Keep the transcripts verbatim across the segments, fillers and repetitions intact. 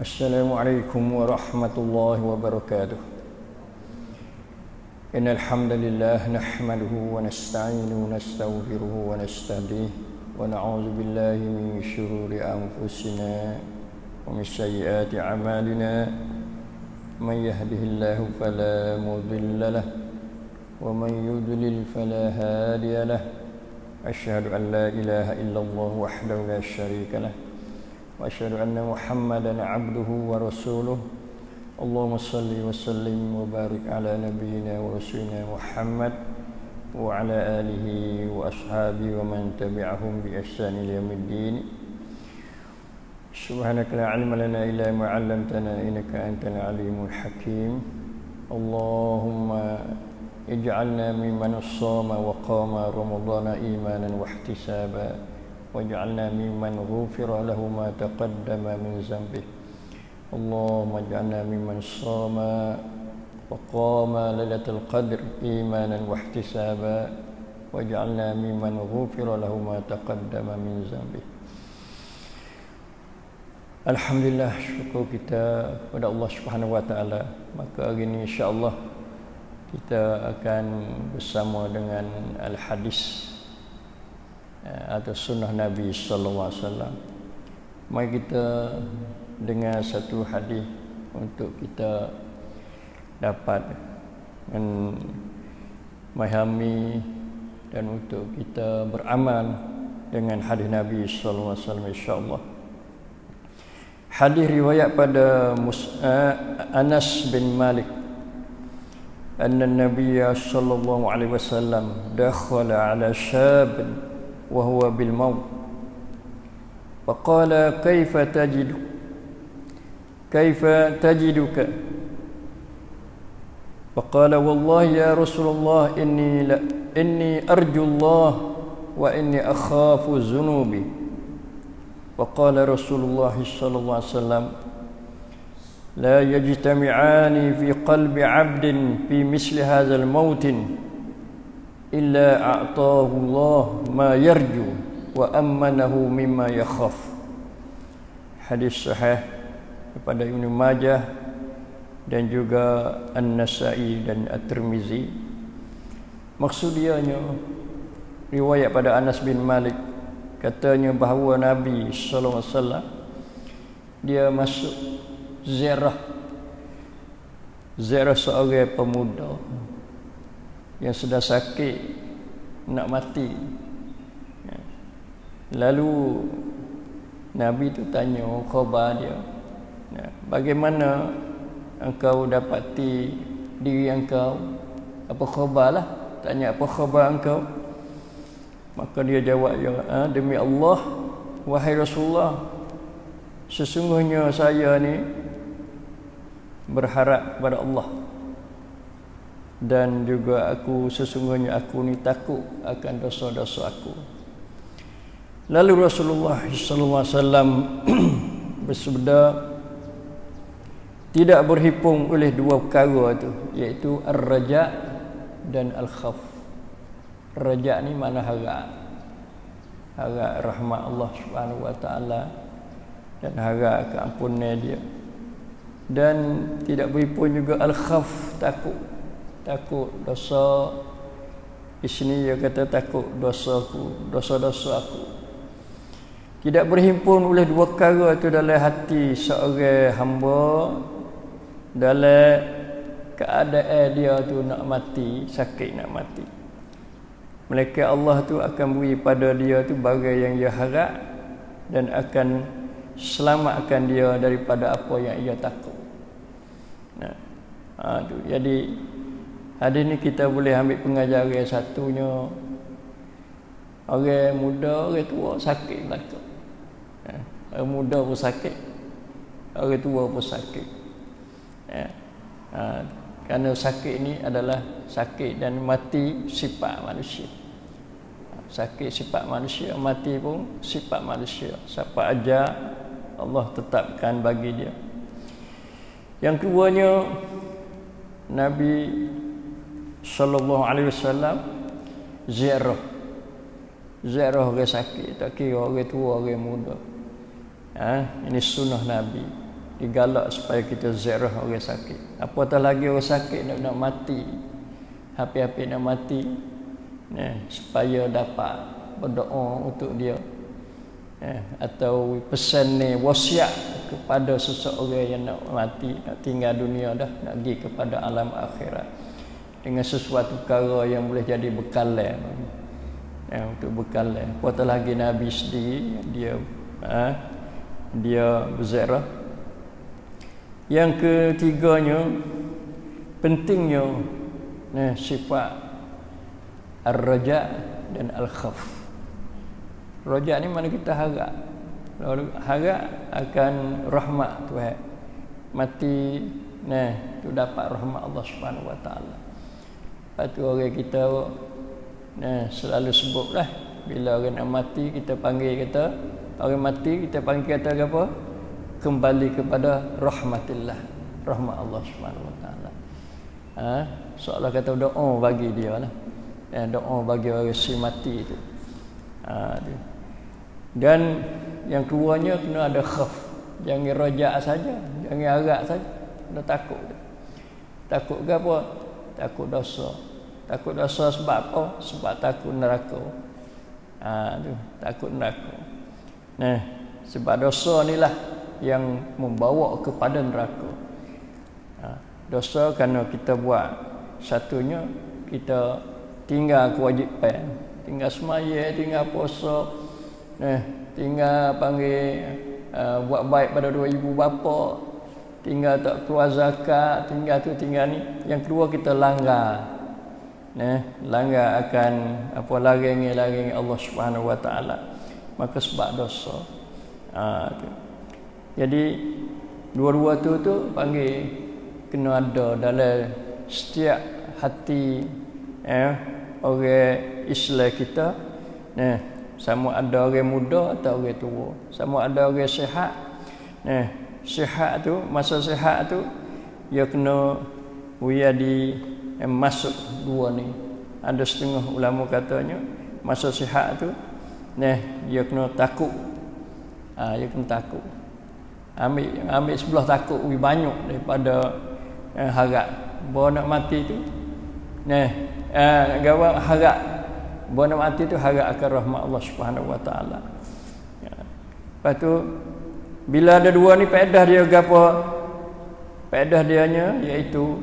Assalamualaikum warahmatullahi wabarakatuh. Innal hamdalillah nahmaduhu wa nasta'inuhu wa nastaghfiruhu wa nastahdihi wa na'udzu billahi min syururi anfusina wa min sayyiati a'malina. Man yahdihillahu fala mudilla lahu wa man yudlil fala hadiya lahu. Asyhadu an la ilaha illallah wahdahu la syarika lahu. وأشهد أن محمدًا عبده ورسوله اللهم صل وسلم وبارك على نبينا ورسولنا محمد وعلى آله وأصحابه ومن تبعهم بإحسان إلى يوم الدين سبحانك لا علم لنا إلا ما علمتنا إنك أنت العليم الحكيم اللهم اجعلنا ممن صام وقام رمضان إيمانا واحتسابا waj'alna mimman ghufira lahu ma taqaddama min zambihi. Allahumma ij'alna mimman shama wa qama lailatul qadri imanan wa ihtisaba waj'alna mimman ghufira lahu ma taqaddama min zambihi. Alhamdulillah, syukur kita kepada Allah Subhanahu wa taala. Maka hari ini insyaallah kita akan bersama dengan al-hadis atau sunnah Nabi sallallahu alaihi wasallam. Mari kita dengar satu hadis untuk kita dapat memahami dan untuk kita beramal dengan hadis Nabi sallallahu alaihi wasallam insya-Allah. Hadis riwayat pada Anas bin Malik. Anna Nabiy sallallahu alaihi wasallam dakhala ala syab وهو بالموت فقال كيف تجد كيف تجدك فقال والله يا رسول الله إني لا إني أرجو الله وإني أخاف ذنوبي فقال رسول الله صلى الله عليه وسلم لا يجتمعان في قلب عبد في مثل هذا الموت illa a'tahu Allah ma yarju wa ammanahu mimma yakhaf. Hadis sahih daripada Ibn Majah dan juga An-Nasai dan At-Tirmizi. Maksudianya riwayat pada Anas bin Malik, katanya bahawa Nabi sallallahu alaihi wasallam dia masuk ziarah ziarah seorang pemuda yang sudah sakit nak mati. Lalu Nabi tu tanya khabar dia, bagaimana engkau dapati diri engkau, apa khabar lah, tanya apa khabar engkau. Maka dia jawab, ya demi Allah wahai Rasulullah, sesungguhnya saya ni berharap kepada Allah, dan juga aku sesungguhnya aku ni takut akan dosa-dosa aku. Lalu Rasulullah sallallahu alaihi wasallam bersabda, tidak berhimpun oleh dua perkara tu, iaitu ar-raja dan al-khaf. Raja ni mana harap, harap rahmat Allah Subhanahu wa taala dan harap keampunan dia, dan tidak berhimpun juga al-khaf, takut. Takut dosa. Di sini dia kata takut dosaku, dosa-dosa aku. Tidak berhimpun oleh dua perkara itu dalam hati seorang hamba dalam keadaan dia tu nak mati, sakit nak mati. Malaikat Allah tu akan beri pada dia tu barang yang dia harap dan akan selamatkan dia daripada apa yang ia takut. Nah, ha, tu. Jadi hari ni kita boleh ambil pengajaran satunya, orang muda, orang tua sakit belaka. Eh, orang muda pun sakit, orang tua pun sakit. Eh, eh, kerana sakit ni adalah sakit dan mati sifat manusia. Sakit sifat manusia, mati pun sifat manusia. Siapa aja Allah tetapkan bagi dia. Yang keduanya, Nabi sallallahu alaihi wasallam ziarah ziarah orang sakit, tak kira orang tua orang muda. Ha? Ini sunnah Nabi. digalak supaya kita ziarah orang sakit. Apatah lagi orang sakit nak, nak mati, hapi-hapi nak mati, ya, supaya dapat berdoa untuk dia, ya, atau pesan ni wasiat kepada seseorang yang nak mati, nak tinggal dunia dah, nak pergi kepada alam akhirat dengan sesuatu perkara yang boleh jadi bekalan, ya, untuk bekalan. Apatah lagi Nabi sendiri dia ha, dia berziarah. Yang ketiganya pentingnya nah, sifat ar-raja dan al-khawf. Raja ni mana kita harap, harap akan rahmat Tuhan, mati nah tu dapat rahmat Allah Subhanahu wa taala. Patu orang kita nah selalu sebutlah bila orang nak mati kita panggil kata orang mati kita panggil kata apa? Kembali kepada rahmatillah, rahmat Allah Subhanahu wa taala. Ha, seolah kata doa bagi dia lah. Eh, doa bagi orang si mati tu. Ha, tu. Dan yang keduanya kena ada khauf. Jangan rajak saja, jangan harap saja. Kena takut. Takut ke apa? Takut dosa. Takut dosa sebab apa? Sebab takut neraka. Ha, tu, takut neraka. Nah, sebab dosa inilah yang membawa kepada neraka. Ha, dosa kerana kita buat satunya kita tinggal kewajipan, tinggal semaya, tinggal puasa, nah, tinggal panggil uh, buat baik pada dua ibu bapa, tinggal tak keluar zakat, tinggal tu tinggal ni. Yang kedua kita langgar. Nah, langgar akan apa larangan-larangan Allah Subhanahu wa taala, maka sebab dosa. Ha, tu. Jadi dua-dua tu tu panggil kena ada dalam setiap hati eh orang Islam kita. Nah, sama ada orang muda atau orang tua, sama ada orang sihat. Nah, sihat tu masa sihat tu dia kena dia di yang masuk dua ni. Ada setengah ulama katanya masa sihat tu nah dia kena takut. Ha, dia kena takut. Ambil ambil sebelah takut lebih banyak daripada eh, harap. Bawa nak mati tu nah eh gawat harap. Bawa nak mati tu harap akan rahmat Allah Subhanahu wa taala. Ya. Lepas tu bila ada dua ni faedah dia gapo? Faedah dianya iaitu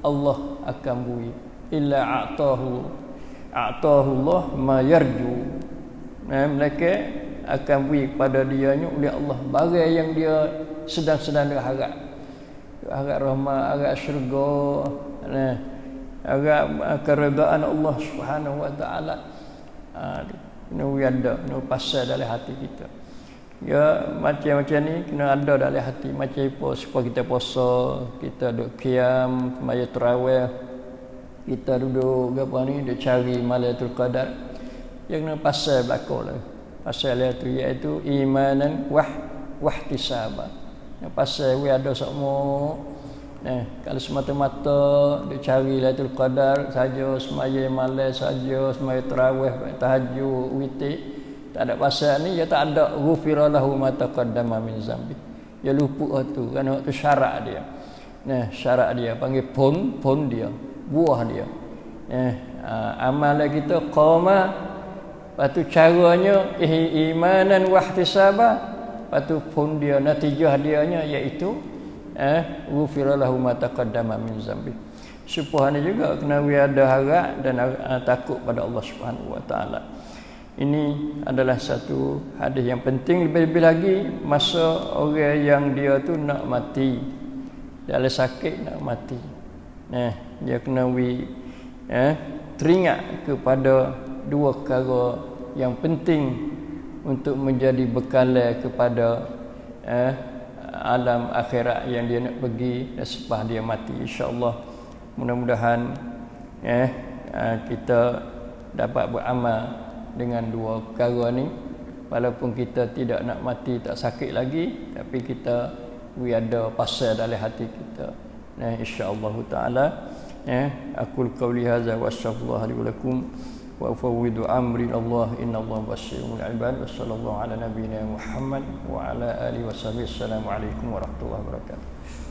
Allah akan bui illa a'tahu a'tahu Allah ma yarju. Nah, mereka akan bui kepada dia nya oleh Allah barang yang dia sedang-sedang dia harap. Harap rahmat, harap syurga, nah, harap keredaan Allah Subhanahu wa taala. Ah, kena ada, kena pasal dalam hati kita. Ya, macam-macam ni kena ada dalam hati. Macam apa supaya kita puasa, kita duduk qiyam, sembahyang tarawih, kita duduk apa ni, dia cari Lailatul Qadar. Yang kena pasal belakang lah. Pasal itu iaitu imanan wah wahtisaba. Yang pasal we ada semua. Nah, kalau semata-mata dia cari Lailatul Qadar saja, sembahyang malam saja, sembahyang tarawih, tahajud, witir, tak ada pasal ni dia tak ada ghufira lahu ma taqaddama min zambi. Dia lupa tu kerana tu syarat dia. Nah, syarat dia panggil pon pon dia, buah dia. Nah, amalan kita qama, patu caranya eh, imanan wahtisaba, patu pon dia, natijah dianya iaitu eh ghufira lahu ma taqaddama min zambi. Subhanallah juga kena ada harap dan uh, takut pada Allah Subhanahu wa taala. Ini adalah satu hadis yang penting, lebih-lebih lagi masa orang yang dia tu nak mati, dalam sakit nak mati. Nah, dia kena we, eh, teringat kepada dua perkara yang penting untuk menjadi bekalan kepada eh, alam akhirat yang dia nak pergi selepas dia mati. InsyaAllah mudah-mudahan eh, kita dapat beramal dengan dua perkara ni, walaupun kita tidak nak mati, tak sakit lagi, tapi kita we ada pasal dalam hati kita. Nah, insya-Allah taala. Eh, aku qauli hadza wa astaghfirullahi wa lakum wa fawwidu amri Allah innallaha basyirul ibad. Wassallallahu ala nabiyyina Muhammad wa ala alihi washabihi. Assalamualaikum warahmatullahi wabarakatuh.